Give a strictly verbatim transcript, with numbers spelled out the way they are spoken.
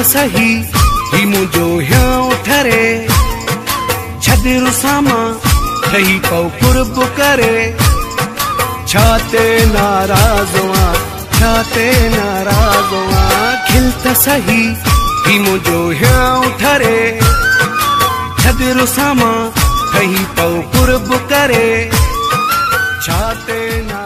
त सही ही मुझो ह्यों ठरे छद रुसामा ठही पौ कुर्ब करे छाते नाराजवा छाते नाराजवा खिल त सही ही मुझो ह्यों ठरे छद रुसामा ठही पौ कुर्ब करे छाते